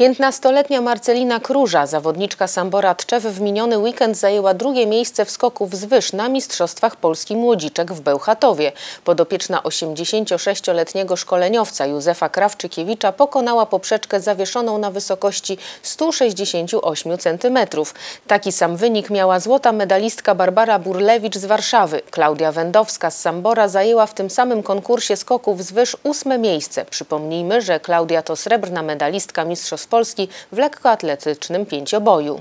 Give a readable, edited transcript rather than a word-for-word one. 15-letnia Marcelina Kruża, zawodniczka Sambora Tczew, w miniony weekend zajęła drugie miejsce w skoku wzwyż na Mistrzostwach Polski Młodziczek w Bełchatowie. Podopieczna 86-letniego szkoleniowca Józefa Krawczykiewicza pokonała poprzeczkę zawieszoną na wysokości 168 cm. Taki sam wynik miała złota medalistka Barbara Burlewicz z Warszawy. Klaudia Wędowska z Sambora zajęła w tym samym konkursie skoków wzwyż 8. miejsce. Przypomnijmy, że Klaudia to srebrna medalistka Mistrzostw Polski w lekkoatletycznym pięcioboju.